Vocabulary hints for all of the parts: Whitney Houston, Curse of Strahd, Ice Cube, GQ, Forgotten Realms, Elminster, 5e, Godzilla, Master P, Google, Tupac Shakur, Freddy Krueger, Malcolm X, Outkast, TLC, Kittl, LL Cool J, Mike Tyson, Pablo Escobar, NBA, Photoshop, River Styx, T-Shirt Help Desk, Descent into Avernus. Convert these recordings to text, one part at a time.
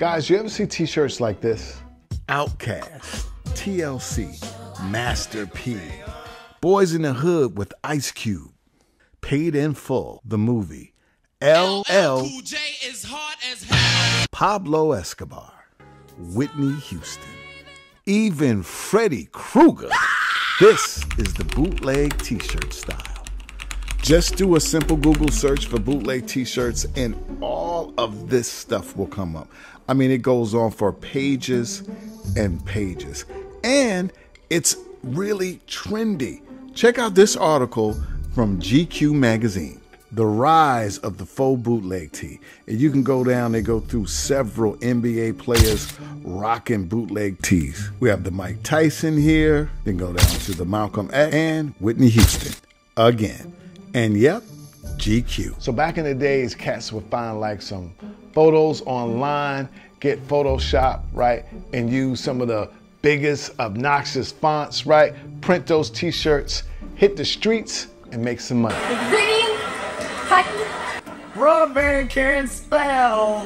Guys, you ever see t-shirts like this? Outkast, TLC, Master P, Boys in the Hood with Ice Cube, Paid in Full, the movie, LL Cool J is hard as hell, Pablo Escobar, Whitney Houston, even Freddy Krueger. This is the bootleg t-shirt style. Just do a simple Google search for bootleg t-shirts and all of this stuff will come up. I mean, it goes on for pages and pages. And it's really trendy. Check out this article from GQ magazine, The Rise of the Faux Bootleg Tee. And you can go down, they go through several NBA players rocking bootleg tees. We have the Mike Tyson here, then go down to the Malcolm X and Whitney Houston again. And yep, GQ. So back in the days, cats would find like some photos online, get Photoshop, right? And use some of the biggest obnoxious fonts, right? Print those t-shirts, hit the streets, and make some money. Broadband can't spell.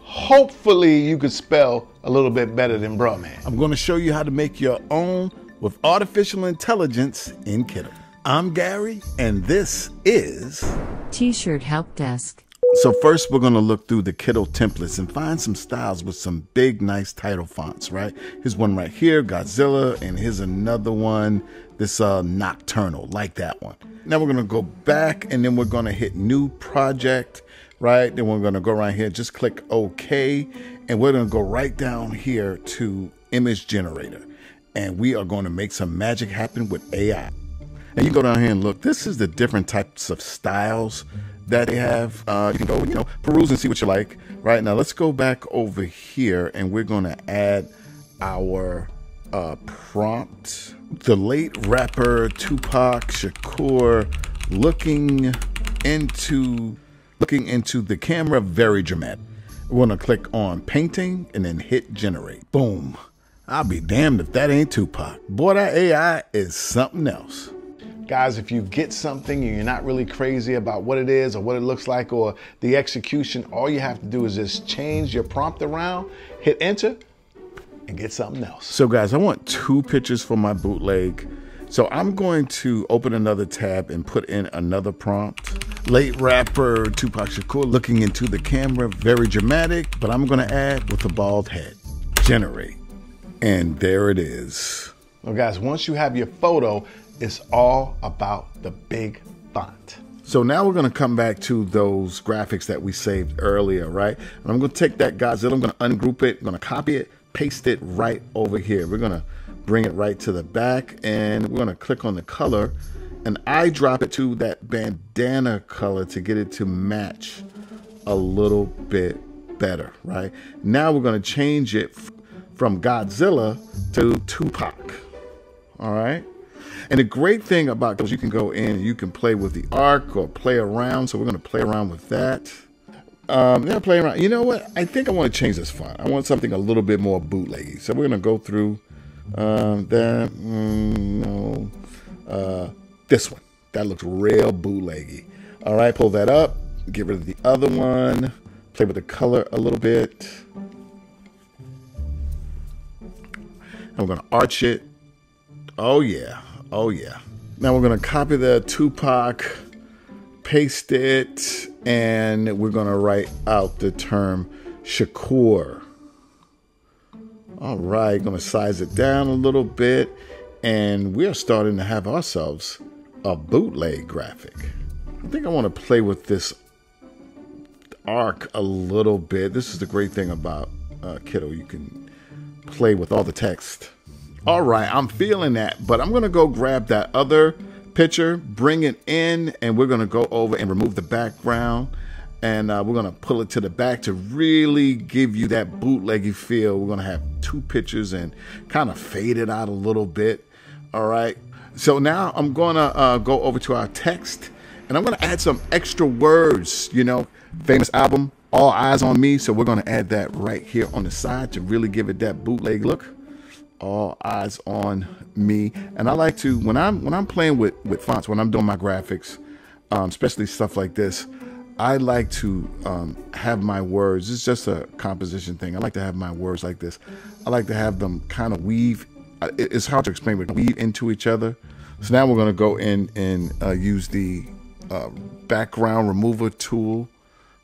Hopefully you could spell a little bit better than broadman. I'm gonna show you how to make your own with artificial intelligence in Kittl. I'm Gary, and this is T-Shirt Help Desk. So first we're gonna look through the Kittl templates and find some styles with some big, nice title fonts, right? Here's one right here, Godzilla, and here's another one, this Nocturnal, like that one. Now we're gonna go back and then we're gonna hit new project, right? Then we're gonna go right here, just click OK, and we're gonna go right down here to image generator. And we are gonna make some magic happen with AI. And you go down here and look, this is the different types of styles that they have. You can go, you know, peruse and see what you like. Right now, let's go back over here and we're gonna add our prompt. The late rapper Tupac Shakur looking into the camera, very dramatic. We're gonna click on painting and then hit generate. Boom. I'll be damned if that ain't Tupac. Boy, that AI is something else. Guys, if you get something and you're not really crazy about what it is or what it looks like or the execution, all you have to do is just change your prompt around, hit enter, and get something else. So guys, I want two pictures for my bootleg. So I'm going to open another tab and put in another prompt. Late rapper Tupac Shakur looking into the camera, very dramatic, but I'm gonna add with a bald head. Generate, and there it is. Well guys, once you have your photo, it's all about the big font. So now we're gonna come back to those graphics that we saved earlier, right? And I'm gonna take that Godzilla, I'm gonna ungroup it, I'm gonna copy it, paste it right over here. We're gonna bring it right to the back and we're gonna click on the color and I drop it to that bandana color to get it to match a little bit better, right? Now we're gonna change it from Godzilla to Tupac, all right? And the great thing about those, you can go in and you can play with the arc or play around. So we're going to play around with that. They're playing around. You know what? I think I want to change this font. I want something a little bit more bootleggy. So we're going to go through that. This one. That looks real bootleggy. All right, pull that up. Get rid of the other one. Play with the color a little bit. And we're going to arch it. Oh, yeah. Oh yeah. Now we're gonna copy the Tupac, paste it, and we're gonna write out the term Shakur. All right, gonna size it down a little bit, and we are starting to have ourselves a bootleg graphic. I think I wanna play with this arc a little bit. This is the great thing about Kittl. You can play with all the text. All right, I'm feeling that, but I'm gonna go grab that other picture, bring it in, and we're gonna go over and remove the background, and we're gonna pull it to the back to really give you that bootleggy feel. We're gonna have two pictures and kind of fade it out a little bit, all right? So now I'm gonna go over to our text, and I'm gonna add some extra words, you know, famous album, All Eyes on Me, so we're gonna add that right here on the side to really give it that bootleg look. All eyes on me. And I like to, when I'm playing with fonts, when I'm doing my graphics, especially stuff like this, I like to have my words. It's just a composition thing. I like to have my words like this. I like to have them kind of weave. It's hard to explain, but weave into each other. So now we're going to go in and use the background remover tool,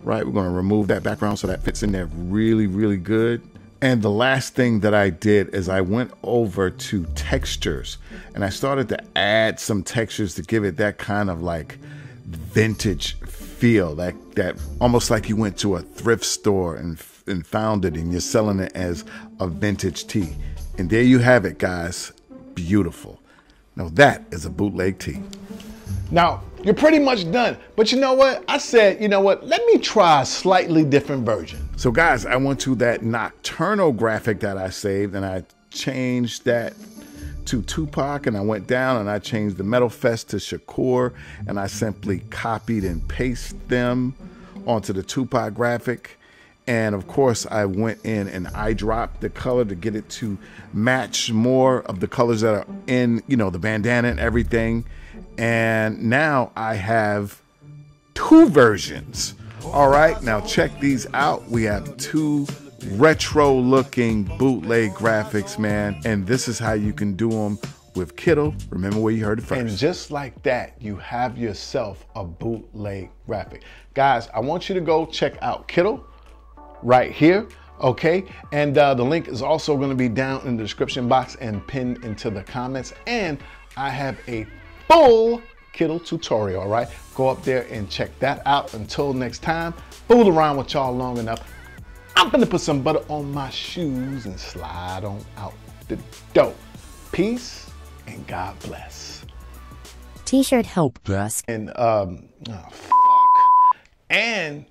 right? We're going to remove that background so that fits in there really, really good. And the last thing that I did is I went over to textures and I started to add some textures to give it that kind of like vintage feel, like that almost like you went to a thrift store and found it and you're selling it as a vintage tee. And there you have it, guys. Beautiful. Now that is a bootleg tee. Now you're pretty much done, but you know what? I said, you know what? Let me try a slightly different version. So guys, I went to that nocturnal graphic that I saved and I changed that to Tupac, and I went down and I changed the Metal Fest to Shakur, and I simply copied and pasted them onto the Tupac graphic. And of course I went in and I dropped the color to get it to match more of the colors that are in, you know, the bandana and everything. And now I have two versions. All right, now check these out. We have two retro looking bootleg graphics, man. And this is how you can do them with Kittl. Remember where you heard it first. And just like that, you have yourself a bootleg graphic. Guys, I want you to go check out Kittl right here, okay? And the link is also gonna be down in the description box and pinned into the comments. And I have a full Kittl tutorial, all right? Go up there and check that out. Until next time, fooled around with y'all long enough. I'm gonna put some butter on my shoes and slide on out the door. Peace and God bless. T-Shirt Help Desk. And, oh, fuck. And